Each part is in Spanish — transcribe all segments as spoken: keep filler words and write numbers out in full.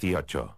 dieciocho.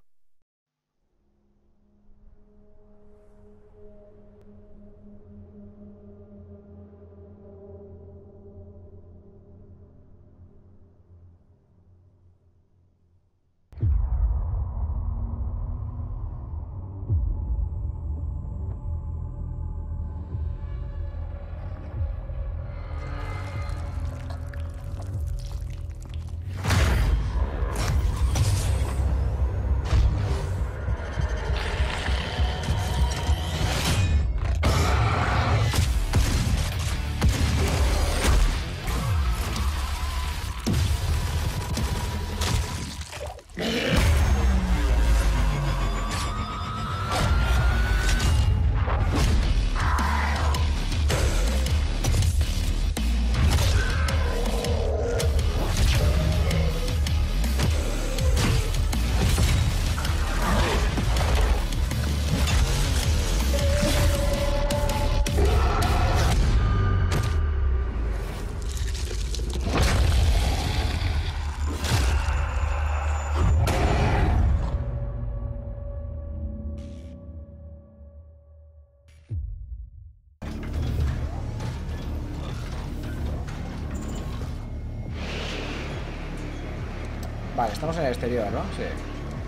Vale, estamos en el exterior, ¿no? Sí.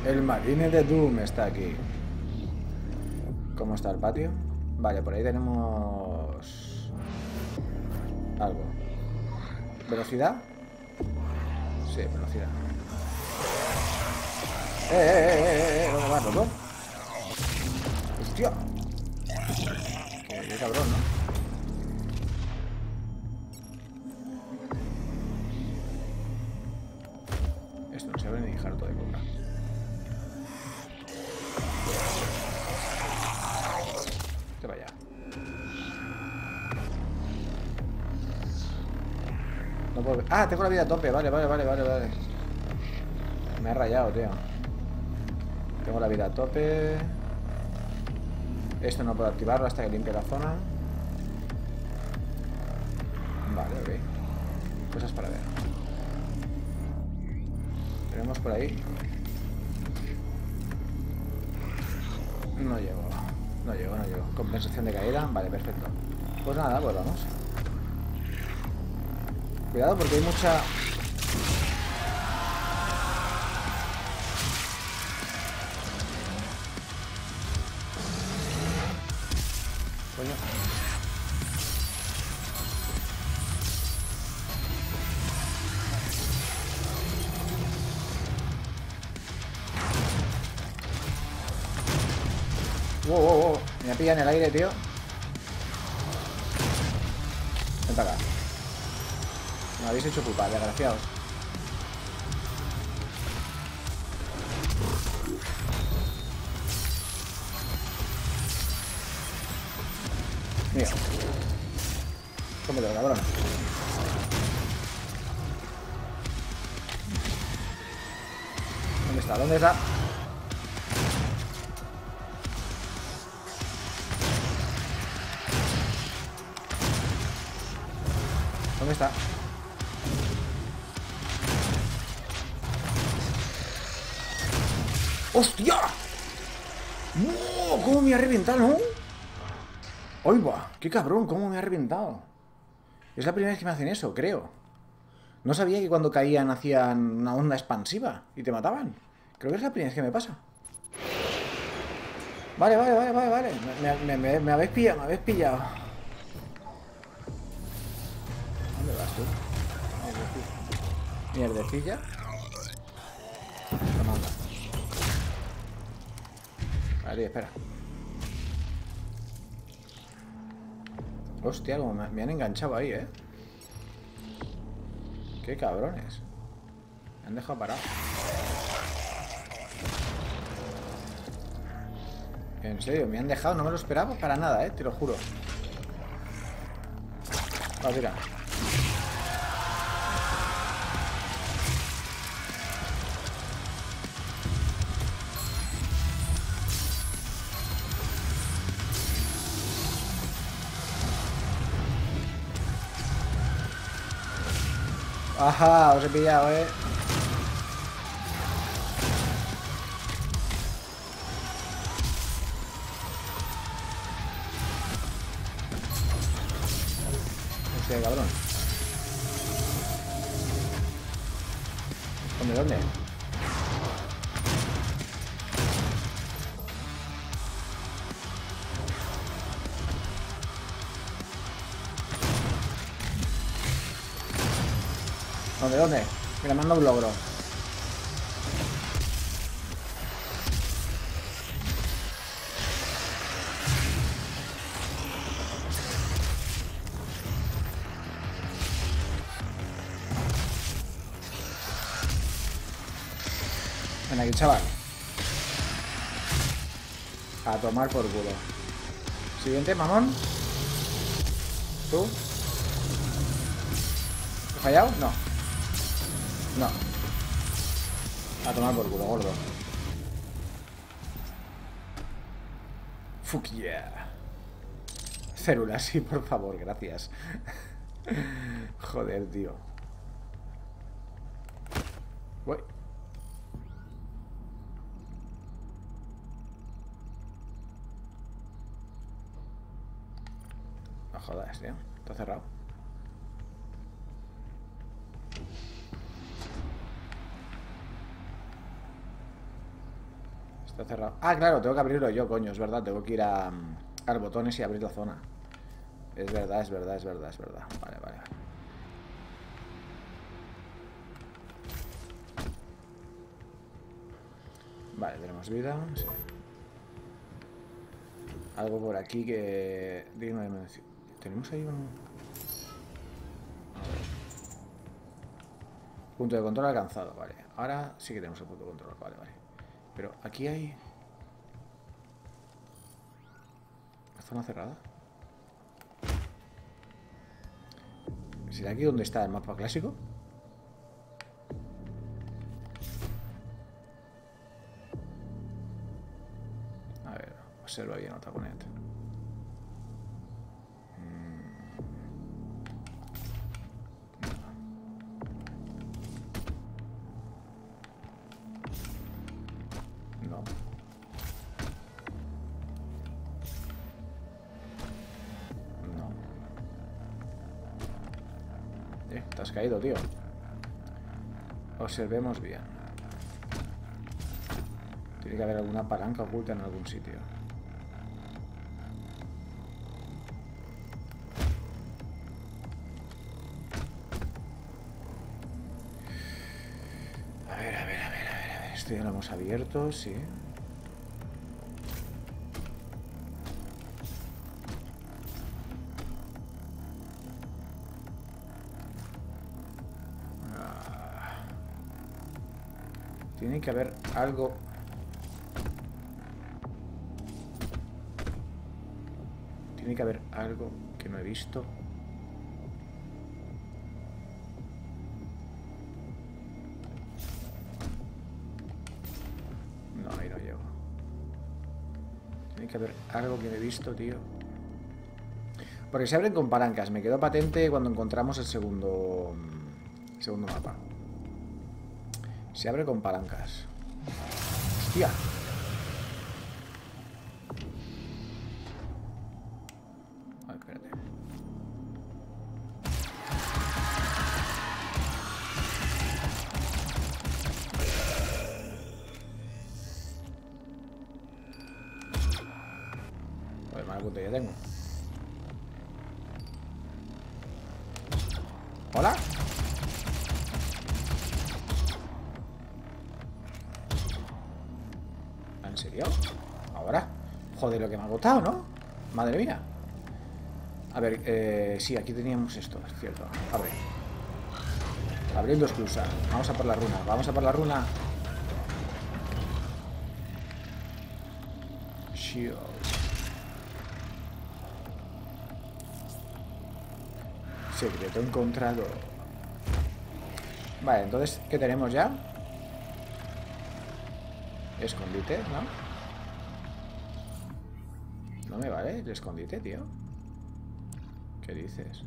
El marine de Doom está aquí. ¿Cómo está el patio? Vale, por ahí tenemos... algo. ¿Velocidad? Sí, velocidad. ¡Eh, eh, eh, eh! eh! ¿Dónde vas, loco? ¡Hostia! Qué, qué cabrón, ¿no? Ah, tengo la vida a tope, vale, vale, vale, vale, vale. Me ha rayado, tío. Tengo la vida a tope. Esto no puedo activarlo hasta que limpie la zona. Vale, ok. Cosas para ver. Tenemos por ahí. No llego. No llego, no llego. Compensación de caída. Vale, perfecto. Pues nada, pues vamos. Cuidado porque hay mucha... Coño. Wow, wow, wow. Me pilla en el aire, tío. Ven para acá. Me habéis hecho culpa, desgraciados. Mira. Cómetelo, cabrón. ¿Dónde está? ¿Dónde está? ¿Dónde está? ¡Hostia! ¡No! ¿Cómo me ha reventado, no? ¡Ay, va! ¡Qué cabrón! ¿Cómo me ha reventado? Es la primera vez que me hacen eso, creo. No sabía que cuando caían hacían una onda expansiva y te mataban. Creo que es la primera vez que me pasa. Vale, vale, vale, vale, vale. Me, me, me, me habéis pillado, me habéis pillado. ¿Dónde vas tú? Mierdecilla. Toma, anda. Vale, espera. Hostia, como me, me han enganchado ahí, ¿eh? Qué cabrones. Me han dejado parado. En serio, me han dejado. No me lo esperaba para nada, ¿eh? Te lo juro. Va, tira. Ajá, os he pillado, eh. este cabrón. ¿Dónde, dónde? ¿Dónde, dónde? Mira, manda un logro. Ven aquí, chaval. A tomar por culo. Siguiente, mamón. ¿Tú? ¿He fallado? No. No. A tomar por culo, gordo. Fuck yeah. Célula, sí, por favor, gracias. Joder, tío. Voy. Jodas, tío. Está cerrado. Está cerrado. Ah, claro, tengo que abrirlo yo, coño. Es verdad, tengo que ir a, a los botones y abrir la zona. Es verdad, es verdad, es verdad, es verdad. Vale, vale. Vale, tenemos vida. Sí. Algo por aquí que... digno de mención. Tenemos ahí un... A ver. Punto de control alcanzado, vale. Ahora sí que tenemos el punto de control, vale, vale. Pero aquí hay... ¿zona cerrada? ¿Será aquí donde está el mapa clásico? A ver, observa bien otra ponente. Caído, tío. Observemos bien. Tiene que haber alguna palanca oculta en algún sitio. A ver, a ver, a ver, a ver, a ver. Esto ya lo hemos abierto, sí. Tiene que haber algo. Tiene que haber algo que no he visto. No, ahí no llego. Tiene que haber algo que no he visto, tío. Porque se abren con palancas. Me quedó patente cuando encontramos el segundo, el segundo mapa. Se abre con palancas. ¡Hostia! Ay, espérate. Joder, mal punto ya tengo. ¿Hola? Ahora, joder, lo que me ha agotado, ¿no? Madre mía. A ver, eh, sí, aquí teníamos esto, es cierto. Abre. Abriendo esclusa. Vamos a por la runa, vamos a por la runa. Shield. Secreto encontrado. Vale, entonces, ¿qué tenemos ya? Escondite, ¿no? No me vale el escondite, tío. ¿Qué dices?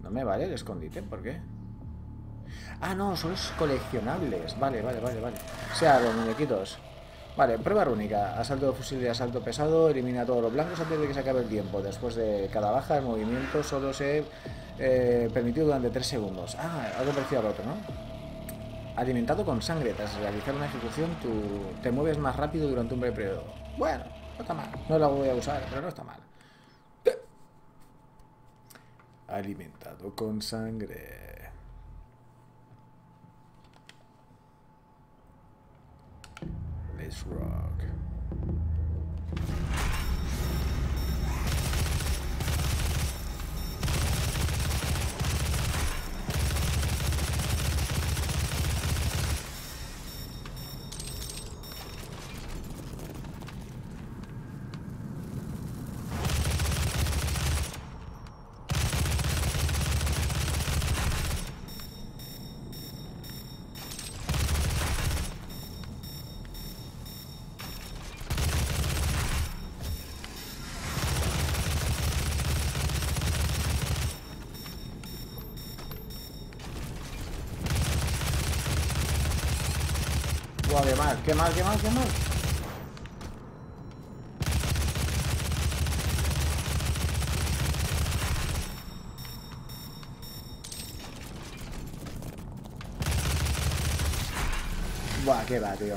No me vale el escondite, ¿por qué? Ah, no, son coleccionables. Vale, vale, vale, vale. O sea, los muñequitos. Vale, prueba rúnica. Asalto de fusil y asalto pesado. Elimina todos los blancos antes de que se acabe el tiempo. Después de cada baja, el movimiento solo se eh, permitió durante tres segundos. Ah, algo parecido al otro, ¿no? Alimentado con sangre. Tras realizar una ejecución, tú te mueves más rápido durante un breve periodo. Bueno, no está mal. No la voy a usar, pero no está mal. Alimentado con sangre. Let's rock. Qué mal, qué mal, qué mal, qué mal. Buah, qué va, tío.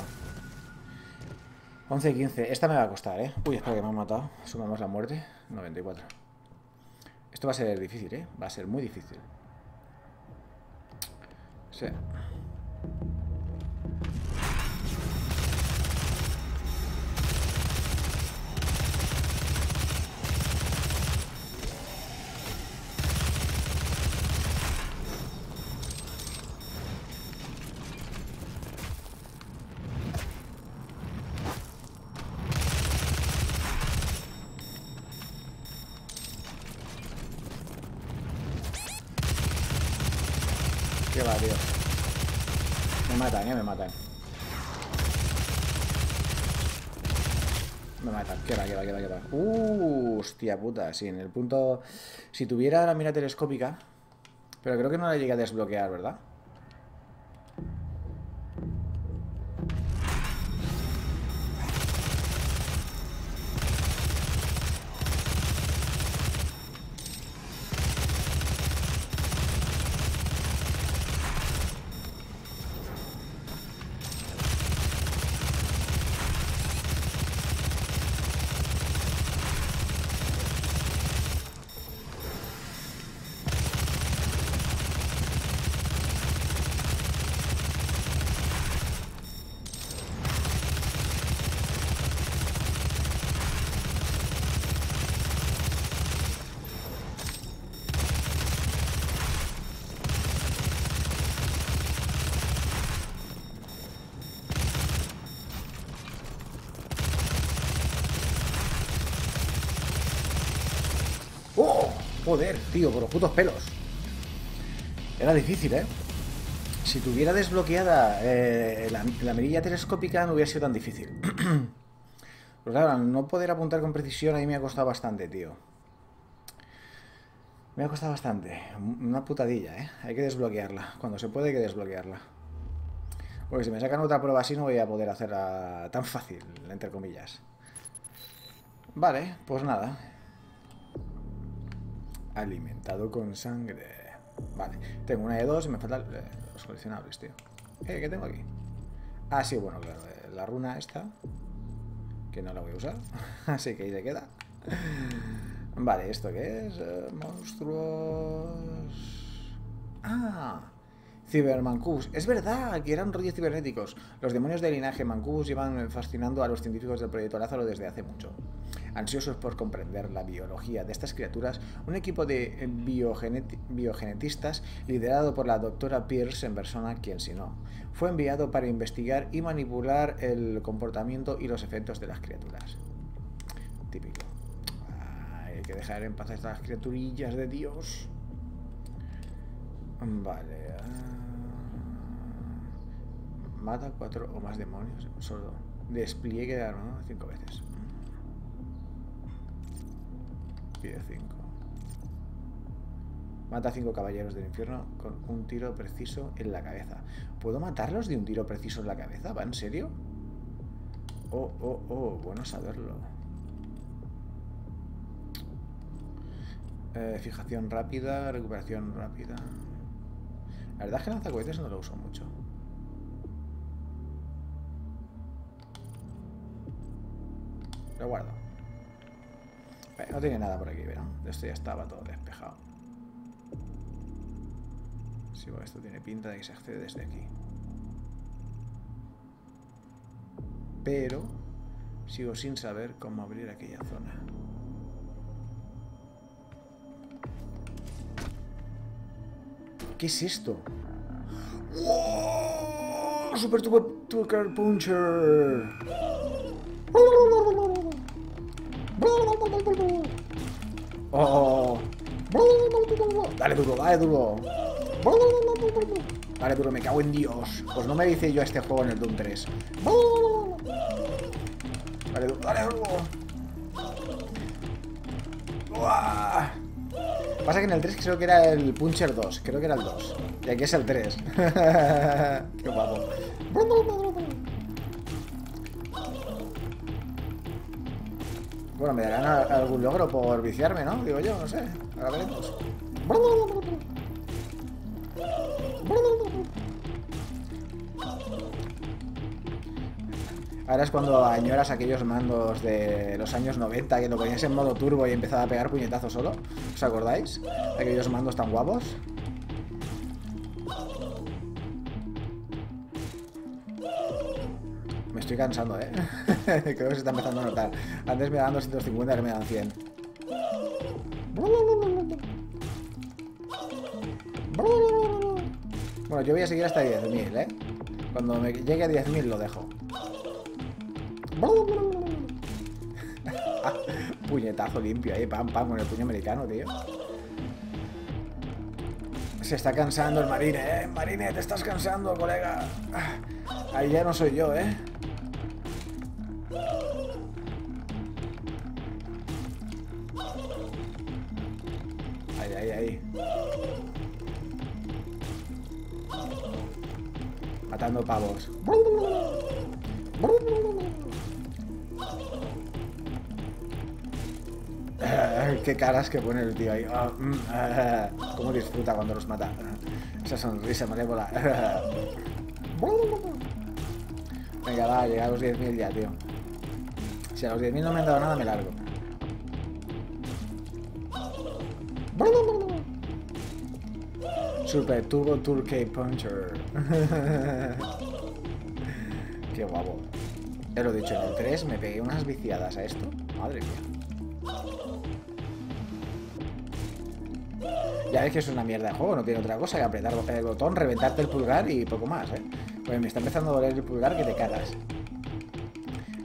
once y quince. Esta me va a costar, eh. Uy, espera, que me han matado. Sumamos la muerte. noventa y cuatro. Esto va a ser difícil, eh. Va a ser muy difícil. Sí. Qué va, tío. Me matan, eh, me matan. Me matan, qué va, qué va, qué va, qué va. Uh, hostia puta, sí, en el punto. Si tuviera la mira telescópica. Pero creo que no la llegué a desbloquear, ¿verdad? Joder, tío, por los putos pelos. Era difícil, ¿eh? Si tuviera desbloqueada eh, la, la mirilla telescópica no hubiera sido tan difícil. Pero claro, no poder apuntar con precisión ahí me ha costado bastante, tío. Me ha costado bastante. Una putadilla, ¿eh? Hay que desbloquearla. Cuando se puede hay que desbloquearla. Porque si me sacan otra prueba así no voy a poder hacerla tan fácil, entre comillas. Vale, pues nada. Alimentado con sangre. Vale, tengo una de dos y me faltan los coleccionables, tío. Eh, ¿qué tengo aquí? Ah, sí, bueno, claro, la runa esta, que no la voy a usar. Así que ahí se queda. Vale, ¿esto qué es? Monstruos. Ah, Cybermancubus. Es verdad que eran rollos cibernéticos. Los demonios del linaje Mancubus llevan fascinando a los científicos del proyecto Lázaro desde hace mucho. Ansiosos por comprender la biología de estas criaturas, un equipo de biogenet- biogenetistas liderado por la doctora Pierce en persona, quien si no, fue enviado para investigar y manipular el comportamiento y los efectos de las criaturas. Típico. Ay, hay que dejar en paz a estas criaturillas de Dios. Vale. Mata cuatro o más demonios. Solo despliegue de arma, ¿no? Cinco veces. Pide cinco. Mata a cinco caballeros del infierno con un tiro preciso en la cabeza. ¿Puedo matarlos de un tiro preciso en la cabeza? ¿Va en serio? Oh, oh, oh, bueno saberlo. Eh, fijación rápida, recuperación rápida. La verdad es que lanzacohetes no lo uso mucho. Lo guardo. Vale, no tiene nada por aquí, verán. Esto ya estaba todo despejado. Sí, bueno, esto tiene pinta de que se accede desde aquí. Pero sigo sin saber cómo abrir aquella zona. ¿Qué es esto? ¡Wow! ¡Super Turbo Turkey Puncher! ¡Oh! ¡Dale duro, dale duro! Dale duro, me cago en Dios. Pues no me hice yo a este juego en el Doom tres. Dale duro, dale duro. ¡Uah! Pasa que en el tres creo que era el Puncher dos, creo que era el dos. Y aquí es el tres. Qué guapo. Bueno, me darán a, a algún logro por viciarme, ¿no? Digo yo, no sé. Ahora veremos. Ahora es cuando añoras aquellos mandos de los años noventa que lo ponías en modo turbo y empezaba a pegar puñetazos solo. ¿Os acordáis? Aquellos mandos tan guapos. Me estoy cansando, ¿eh? Creo que se está empezando a notar. Antes me daban doscientos cincuenta, ahora me dan cien. Bueno, yo voy a seguir hasta diez mil, ¿eh? Cuando me llegue a diez mil lo dejo. Puñetazo limpio ahí, pam, pam, con el puño americano, tío. Se está cansando el marine, eh. Marine, te estás cansando, colega. Ahí ya no soy yo, eh. Ahí, ahí, ahí. Matando pavos. Qué caras que pone el tío ahí. Cómo disfruta cuando los mata. Esa sonrisa malévola. Venga, va, llega a los diez mil ya, tío. Si a los diez mil no me han dado nada, me largo. Super Turbo Turkey Puncher. Qué guapo. Ya lo he dicho, en el tres me pegué unas viciadas a esto. Madre mía. Ya ves que es una mierda de juego, no tiene otra cosa que apretar el botón, reventarte el pulgar y poco más, ¿eh? Pues me está empezando a doler el pulgar que te cagas.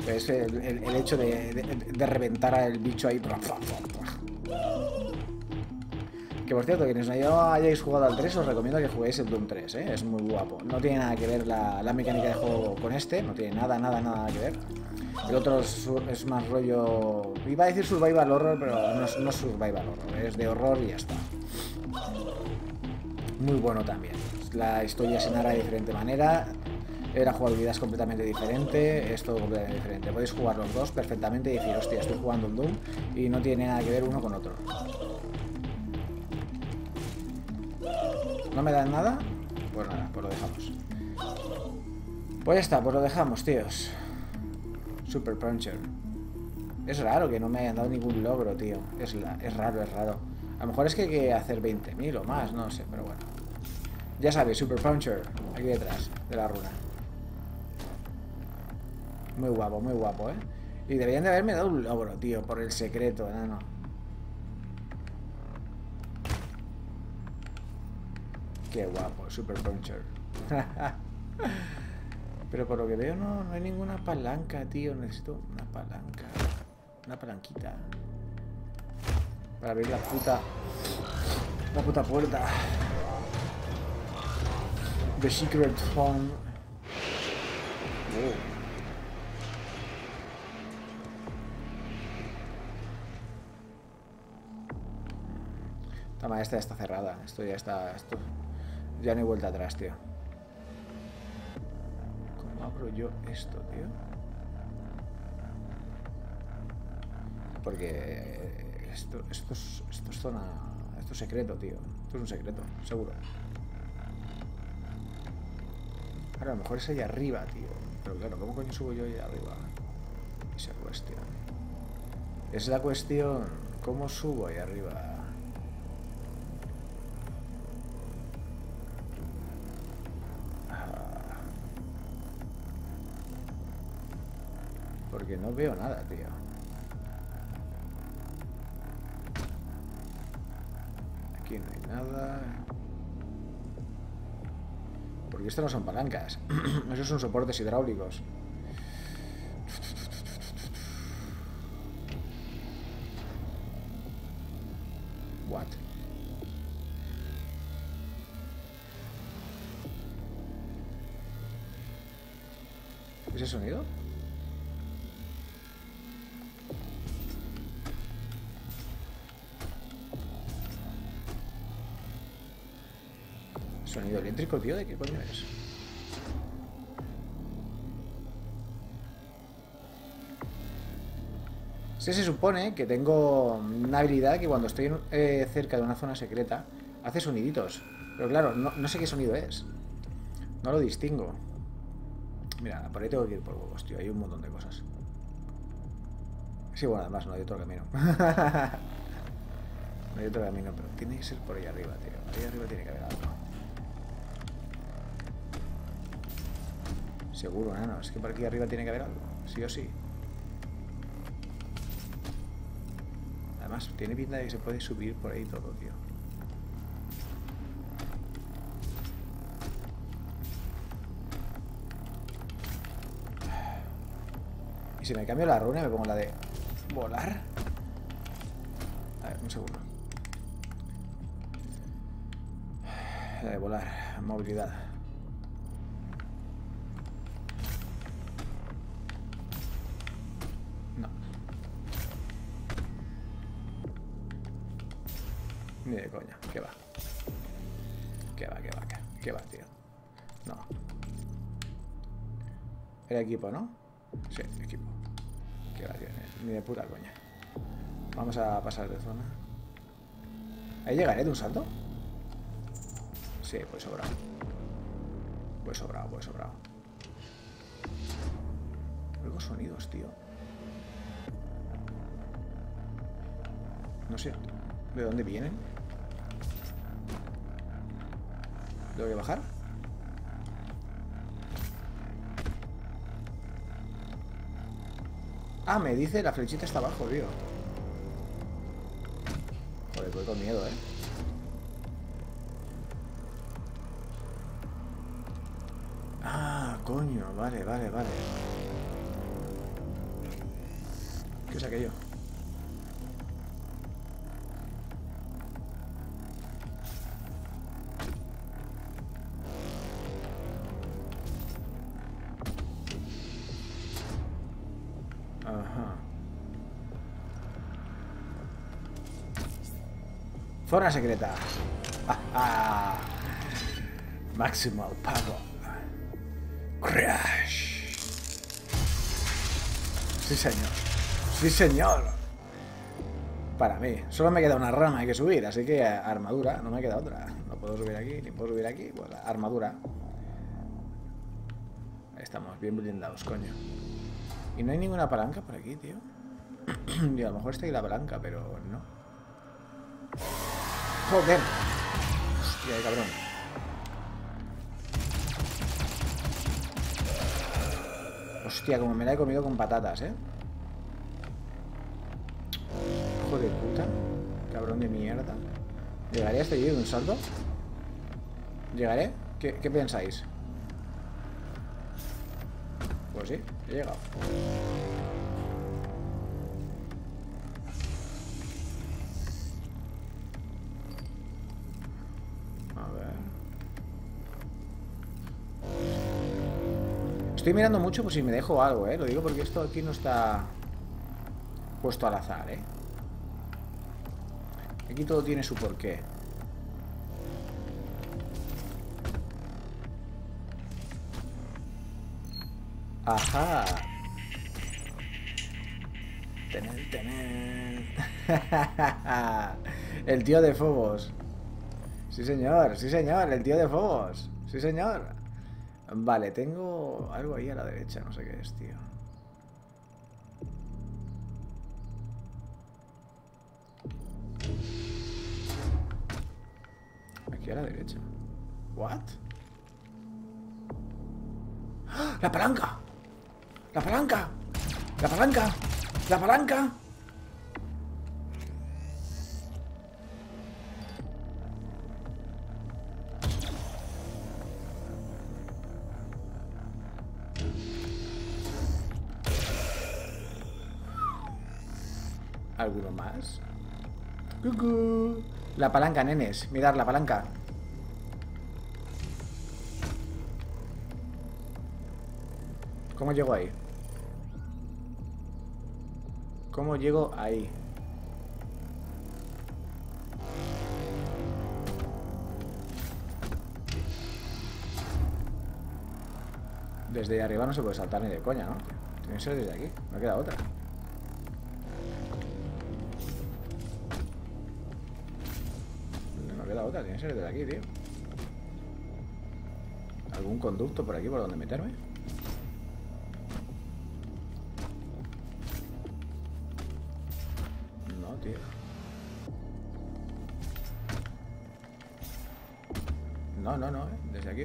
Pues el, el, el hecho de, de, de reventar al bicho ahí. Que por cierto, quienes no hayáis jugado al tres, os recomiendo que juguéis el Doom tres, ¿eh? Es muy guapo. No tiene nada que ver la, la mecánica de juego con este, no tiene nada, nada, nada que ver. El otro es, es más rollo... Iba a decir survival horror, pero no es, no es survival horror, es de horror y ya está. Muy bueno también. La historia se narra de diferente manera, la jugabilidad es completamente diferente, es todo completamente diferente. Podéis jugar los dos perfectamente y decir, hostia, estoy jugando un Doom y no tiene nada que ver uno con otro. ¿No me dan nada? Pues nada, pues lo dejamos. Pues ya está, pues lo dejamos, tíos. Super Puncher. Es raro que no me hayan dado ningún logro, tío. Es, la, es raro, es raro. A lo mejor es que hay que hacer veinte mil o más, no sé, pero bueno. Ya sabéis, Super Puncher, aquí detrás, de la runa. Muy guapo, muy guapo, ¿eh? Y deberían de haberme dado un logro, tío, por el secreto, enano. Qué guapo, Super Puncher. Pero por lo que veo no, no hay ninguna palanca, tío. Necesito una palanca. Una palanquita. Para abrir la puta... La puta puerta. The Secret Phone. Oh. Toma, esta ya está cerrada. Esto ya está... Esto... Ya no hay vuelta atrás, tío. ¿Cómo abro yo esto, tío? Porque esto, esto, es, esto es zona... Esto es secreto, tío. Esto es un secreto, seguro. Ahora, a lo mejor es allá arriba, tío. Pero claro, ¿cómo coño subo yo allá arriba? Esa cuestión. Es la cuestión. ¿Cómo subo allá arriba? Porque no veo nada, tío. Aquí no hay nada. Porque esto no son palancas. Esos son soportes hidráulicos. What? ¿Ese sonido? ¿Sonido eléctrico, tío? ¿De qué coño es? Sí, se supone que tengo una habilidad que cuando estoy eh, cerca de una zona secreta hace soniditos. Pero claro, no, no sé qué sonido es. No lo distingo. Mira, por ahí tengo que ir por huevos, tío. Hay un montón de cosas. Sí, bueno, además no hay otro camino. No hay otro camino, pero tiene que ser por ahí arriba, tío. Ahí arriba tiene que haber algo. Seguro, no, no, es que por aquí arriba tiene que haber algo, sí o sí. Además, tiene pinta de que se puede subir por ahí todo, tío. Y si me cambio la runa, me pongo la de volar. A ver, un segundo. La de volar, movilidad. Ni de coña, que va. Que va, que va, que va, tío. No. Era equipo, ¿no? Sí, equipo. Que va, tío. Ni de puta coña. Vamos a pasar de zona. ¿Ahí llegaré de un salto? Sí, pues sobrado. Pues sobrado, pues sobrado. Luego sonidos, tío. No sé de dónde vienen. ¿Tengo que bajar? Ah, me dice la flechita está abajo, tío. Joder, voy con miedo, eh. Ah, coño, vale, vale, vale. ¿Qué es aquello? Zona secreta. ¡Ja, ja! Máximo pago. Crash. Sí, señor. Sí, señor. Para mí. Solo me queda una rama hay que subir, así que armadura. No me queda otra. No puedo subir aquí, ni puedo subir aquí. Pues armadura. Ahí estamos, bien blindados, coño. Y no hay ninguna palanca por aquí, tío. Y a lo mejor está ahí la palanca, pero no. Joder. Hostia, de cabrón. Hostia, como me la he comido con patatas, eh. Hijo de puta. Cabrón de mierda. ¿Llegaré a este vídeo de un salto? ¿Llegaré? ¿Qué, qué pensáis? Pues sí, he llegado. Estoy mirando mucho por si me dejo algo, eh. Lo digo porque esto aquí no está puesto al azar, eh. Aquí todo tiene su porqué. Ajá. Tened, tened. El tío de Fobos. Sí, señor, sí, señor, el tío de Fobos. Sí, señor. Vale, tengo algo ahí a la derecha, no sé qué es, tío. Aquí a la derecha. ¿What? ¡Ah! ¡La palanca! ¡La palanca! ¡La palanca! ¡La palanca! ¿Alguno más? ¡Cucú! La palanca, nenes. Mirad, la palanca. ¿Cómo llego ahí? ¿Cómo llego ahí? Desde arriba no se puede saltar ni de coña, ¿no? Tiene que ser desde aquí. No queda otra. No queda otra. Tiene que ser desde aquí, tío. ¿Algún conducto por aquí por donde meterme? No, no, no, ¿eh? Desde aquí.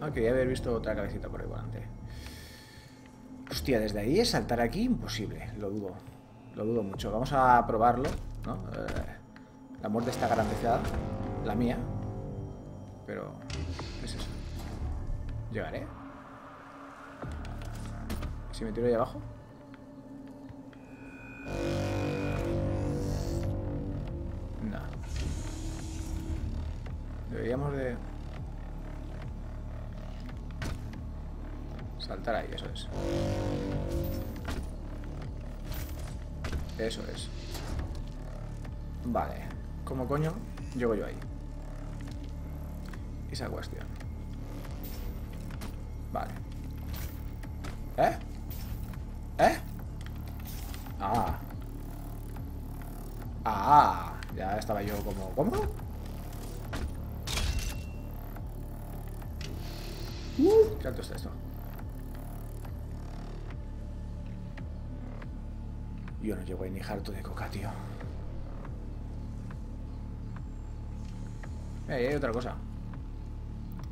Ah, quería haber visto otra cabecita por ahí delante. Hostia, desde ahí es saltar aquí imposible. Lo dudo, lo dudo mucho. Vamos a probarlo, ¿no? Eh, la muerte está garantizada. La mía. Pero... ¿qué es eso? ¿Llegaré? ¿Si me tiro ahí abajo? Deberíamos de... saltar ahí, eso es. Eso es. Vale. ¿Cómo coño llego yo ahí? Esa cuestión. Vale. ¿Eh? ¿Eh? Ah. Ah. Ya estaba yo como... ¿cómo? Uh, ¿qué alto está esto? Yo no llevo ahí ni harto de coca, tío. Eh, hey, hay otra cosa.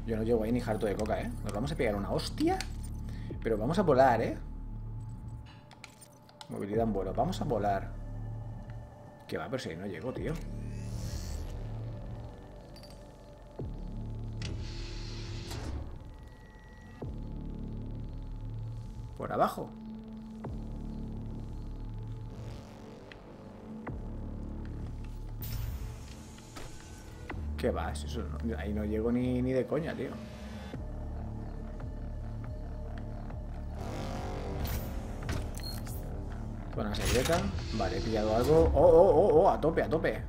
Yo no llevo ahí ni harto de coca, ¿eh? Nos vamos a pegar una hostia. Pero vamos a volar, ¿eh? Movilidad en vuelo. Vamos a volar. Que va, pero si no llego, tío. Por abajo. ¿Qué vas? Eso no, ahí no llego ni, ni de coña, tío. Con la secreta. Vale, he pillado algo. ¡Oh, oh, oh, oh! A tope, a tope.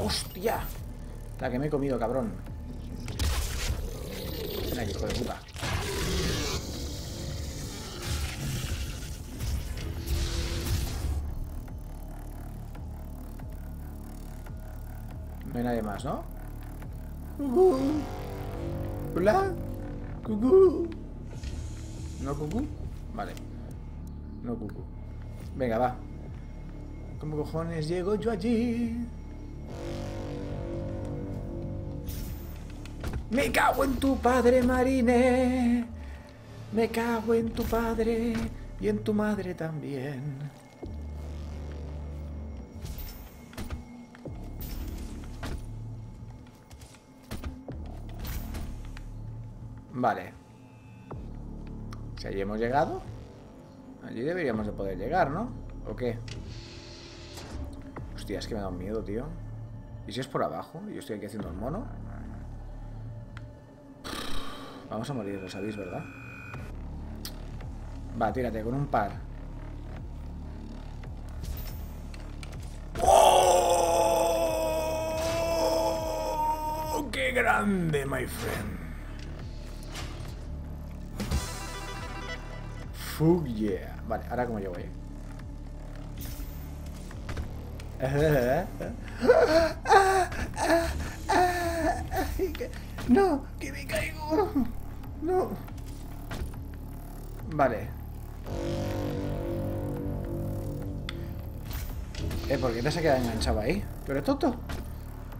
¡Hostia! La que me he comido, cabrón. Ven aquí, hijo de puta. No hay nadie más, ¿no? ¡Cucú! ¡Hola! ¡Cucú! ¿No cucú? Vale. No cucú. Venga, va. ¿Cómo cojones llego yo allí? Me cago en tu padre, Marine. Me cago en tu padre y en tu madre también. Vale. Si allí hemos llegado, allí deberíamos de poder llegar, ¿no? ¿O qué? Hostia, es que me da un miedo, tío. ¿Y si es por abajo? Yo estoy aquí haciendo el mono. Vamos a morir, lo sabéis, ¿verdad? Va, tírate con un par. ¡Oh! grande, my friend. Fuck yeah. Vale, ahora como llego ahí. No, que me caigo. No. Vale. Eh, ¿por qué te se queda enganchado ahí? ¿Tú eres tonto?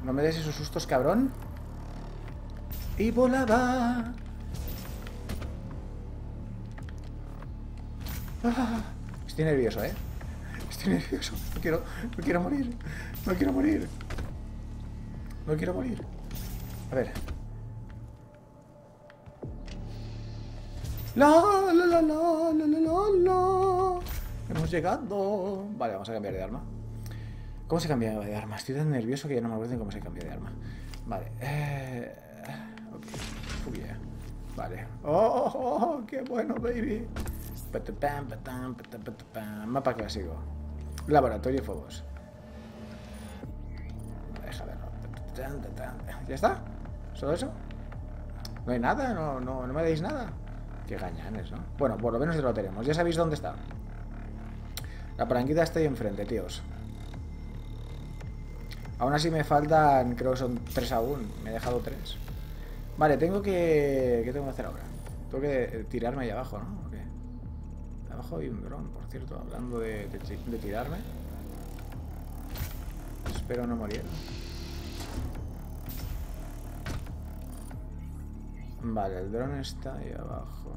No me des esos sustos, cabrón. Y volaba. Ah, estoy nervioso, eh. Estoy nervioso. No quiero, no quiero morir. No quiero morir. No quiero morir. A ver. La, la, la, la, la, la, la. Hemos llegado. Vale, vamos a cambiar de arma. ¿Cómo se cambia de arma? Estoy tan nervioso que ya no me acuerdo de cómo se cambia de arma. Vale. Eh... Okay. Uy, yeah. Vale. Oh, oh, oh, qué bueno, baby. Mapa clásico. Laboratorio Fobos. Deja verlo. ¿Ya está? ¿Solo eso? No hay nada, no, no, no me dais nada. Qué gañanes, ¿no? Bueno, por lo menos ya lo tenemos. Ya sabéis dónde está. La palanquita está ahí enfrente, tíos. Aún así me faltan, creo que son tres aún. Me he dejado tres. Vale, tengo que... ¿Qué tengo que hacer ahora? Tengo que tirarme ahí abajo, ¿no? ¿O qué? Abajo hay un dron, por cierto. Hablando de, de, de tirarme. Espero no morir. Vale, el dron está ahí abajo.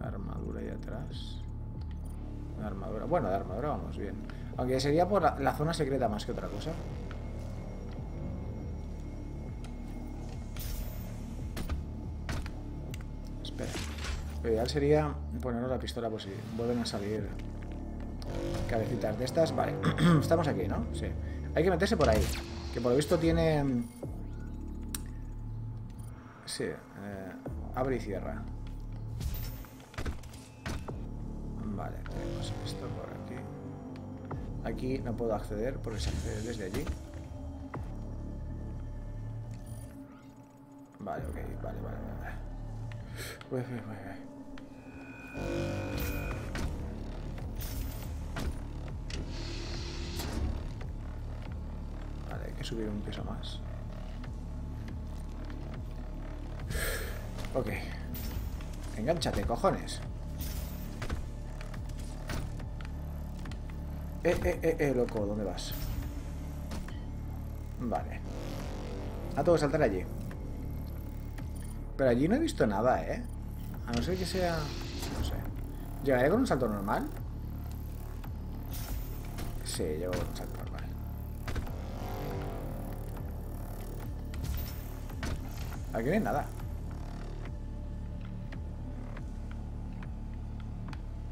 La armadura ahí atrás. La armadura. Bueno, de armadura vamos bien. Aunque sería por la, la zona secreta más que otra cosa. Espera. Lo ideal sería ponernos la pistola por si vuelven a salir cabecitas de estas. Vale. Estamos aquí, ¿no? Sí. Hay que meterse por ahí. Que por lo visto tiene... Sí. Eh, abre y cierra. Vale, tenemos esto por aquí. Aquí no puedo acceder porque se accede desde allí. Vale, ok, vale, vale, vale. Uy, uy, uy. Vale, hay que subir un piso más. Ok. Engánchate, cojones. Eh, eh, eh, eh, loco, ¿dónde vas? Vale. Ah, tengo que saltar allí. Pero allí no he visto nada, ¿eh? A no ser que sea... No sé. ¿Llegaré con un salto normal? Sí, llego con un salto normal. Aquí no hay nada.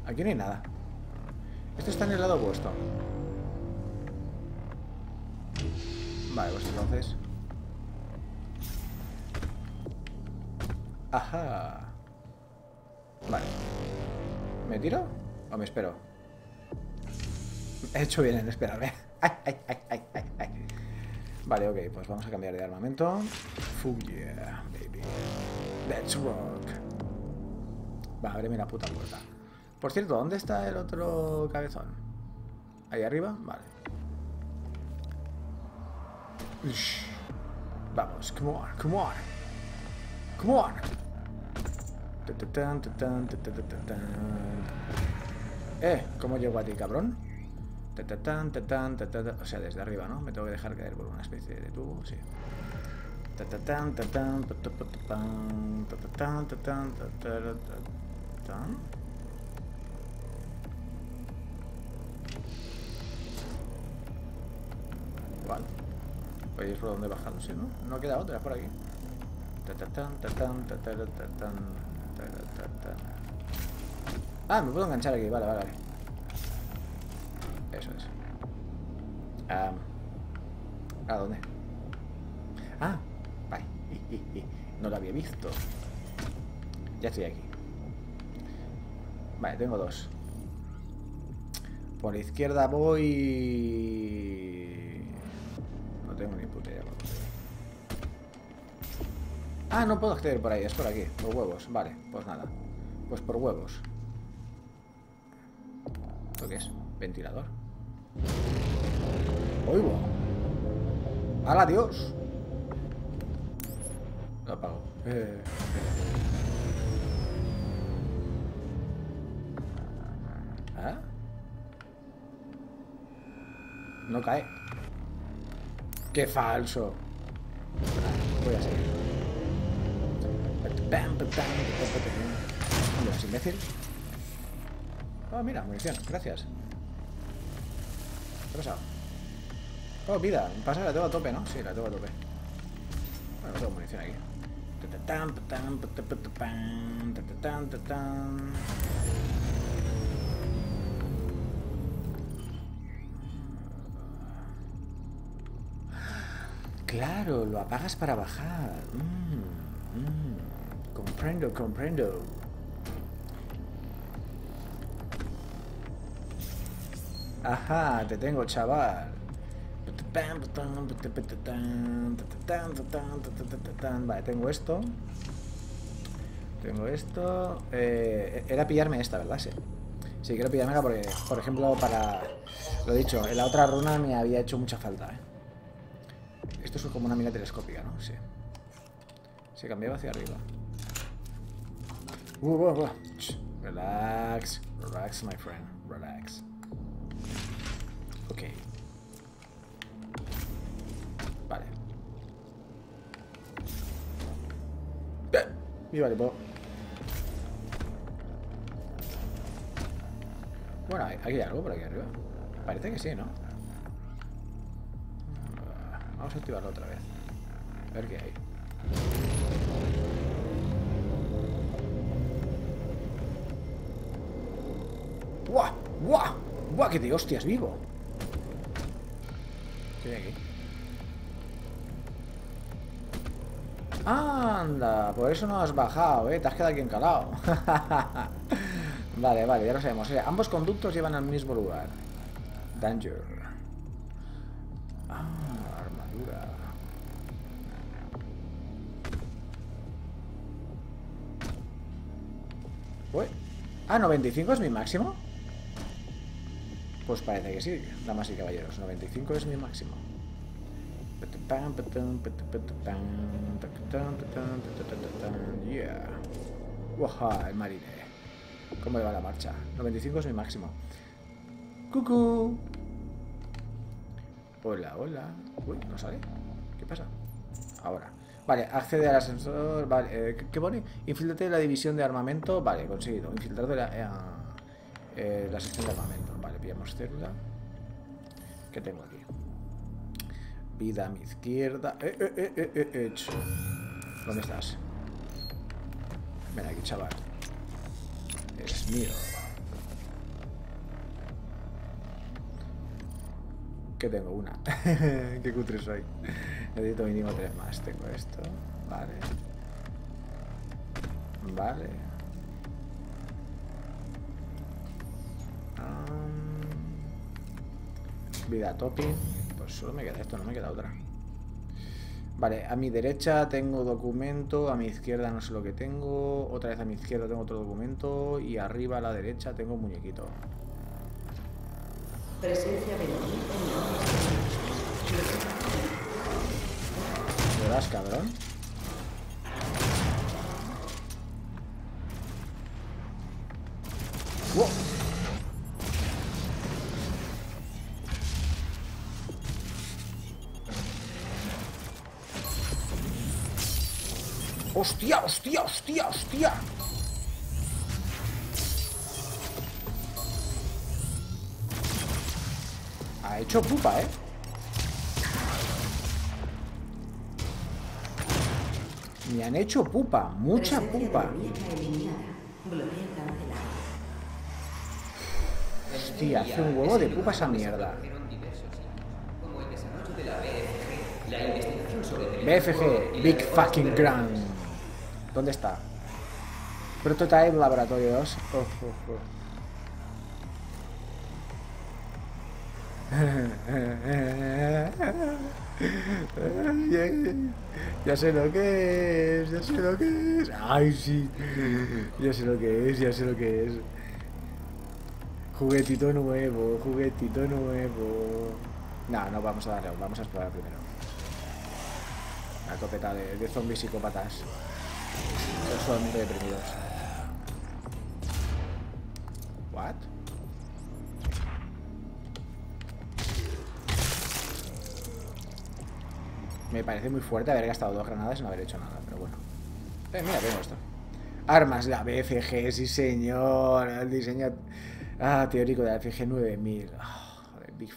Aquí no hay nada. Esto está en el lado opuesto. Vale, pues entonces. Ajá. Vale. ¿Me tiro? ¿O me espero? He hecho bien en esperarme. Ay, ay, ay, ay, ay, ay. Vale, ok, pues vamos a cambiar de armamento. Fuck yeah, baby. Let's rock. Va, ábreme la puta puerta. Por cierto, ¿dónde está el otro cabezón? ¿Ahí arriba? Vale. Ush. Vamos, come on, come on. Come on. Eh, ¿cómo llego a ti, cabrón? O sea, desde arriba, ¿no? Me tengo que dejar caer por una especie de tubo, sí. Vale. Veis por dónde bajando, ¿sí, no? No queda otra, por aquí. Ah, me puedo enganchar aquí, vale, vale, vale. Eso es. Um, ¿A dónde? Ah, vale. No lo había visto. Ya estoy aquí. Vale, tengo dos. Por izquierda voy... Ah, no puedo acceder por ahí, es por aquí, por huevos. Vale, pues nada, pues por huevos. ¿Esto qué es? ¿Ventilador? ¡Oigo! ¡Hala, Dios! Lo apago. Eh... ¿Ah? No cae. ¡Qué falso! Voy a seguir. Hombre, es imbécil. Oh, mira, munición, gracias. ¿Qué ha pasado? Oh, vida, pasa que la tengo a tope, ¿no? Sí, la tengo a tope. Bueno, tengo munición aquí. Claro, lo apagas para bajar. Mm, mm. Comprendo, comprendo. Ajá, te tengo, chaval. Vale, tengo esto. Tengo esto. Eh, era pillarme esta, ¿verdad? Sí. Sí, quiero pillarme porque, por ejemplo, para... Lo dicho, en la otra runa me había hecho mucha falta, ¿eh? Esto es como una mira telescópica, ¿no? Sí. Se cambiaba hacia arriba. Uh, uh, uh. Relax. Relax, my friend. Relax. Ok. Vale. Y vale, po. Bueno, aquí hay algo por aquí arriba. Parece que sí, ¿no? Vamos a activarlo otra vez. A ver qué hay. ¡Guau! ¡Guau! ¡Guau! ¡Qué de hostias vivo! ¿Qué hay aquí? ¡Anda! Por eso no has bajado, ¿eh? Te has quedado aquí encalado. Vale, vale, ya lo sabemos. O sea, ambos conductos llevan al mismo lugar. Danger. Ah, armadura. Uy. Ah, ¿noventa y cinco es mi máximo? Pues parece que sí, damas y caballeros. noventa y cinco es mi máximo. Yeah. Uaja, el marine. ¿Cómo le va la marcha? noventa y cinco es mi máximo. Cucú. Hola, hola. Uy, no sale. ¿Qué pasa? Ahora. Vale, accede al ascensor. Vale, eh, ¿qué pone? Infiltrate la división de armamento. Vale, conseguido. Infiltrado la, eh, eh, la sección de armamento. Vale, pillamos célula. ¿Qué tengo aquí? Vida a mi izquierda. Eh, eh, eh, eh, eh, eh. ¿Dónde estás? Ven aquí, chaval. Eres mío. Que tengo una. Qué cutre soy. Necesito mínimo tres más. Tengo esto. Vale. Vale. Um, vida topi. Pues solo me queda esto, no me queda otra. Vale, a mi derecha tengo documento. A mi izquierda no sé lo que tengo. Otra vez a mi izquierda tengo otro documento. Y arriba a la derecha tengo un muñequito. Presencia de ¿me das, cabrón? ¡Wow! ¡Hostia, hostia, hostia, hostia! Ha hecho pupa, ¿eh? Me han hecho pupa, mucha pupa. Hostia, hace un huevo de pupa esa mierda. B F G, Big Fucking Grand. ¿Dónde está? Prototype Laboratorios. Oh, oh, oh. Ya, ya sé lo que es, ya sé lo que es. Ay, sí. Ya sé lo que es, ya sé lo que es. Juguetito nuevo, juguetito nuevo. No, no, vamos a darle, vamos a explorar primero. La copeta de, de zombies psicópatas. Esos son deprimidos. ¿What? Me parece muy fuerte haber gastado dos granadas y no haber hecho nada, pero bueno. Eh, mira, tengo esto. Armas, la B F G, sí señor. El diseño ah, teórico de la B F G nueve mil. Oh, joder, Big